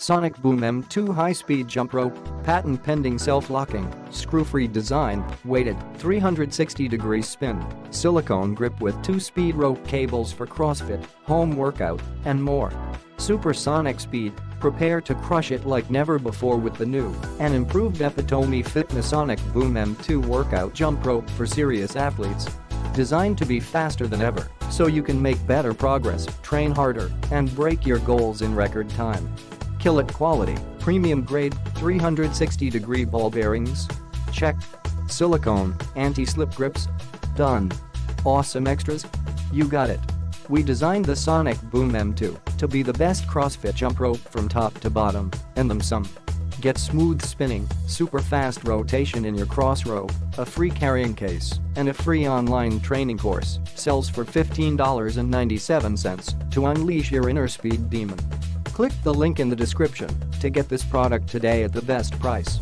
Sonic Boom M2 high-speed jump rope, patent-pending self-locking, screw-free design, weighted, 360-degree spin, silicone grip with 2-speed rope cables for CrossFit, home workout, and more. Supersonic speed, prepare to crush it like never before with the new and improved Epitome Fitness Sonic Boom M2 workout jump rope for serious athletes. Designed to be faster than ever, so you can make better progress, train harder, and break your goals in record time. Kill it quality, premium grade, 360-degree ball bearings. Check. Silicone, anti-slip grips. Done. Awesome extras? You got it. We designed the Sonic Boom M2 to be the best CrossFit jump rope from top to bottom, and then some. Get smooth spinning, super fast rotation in your cross rope, a free carrying case, and a free online training course, sells for $15.97 to unleash your inner speed demon. Click the link in the description to get this product today at the best price.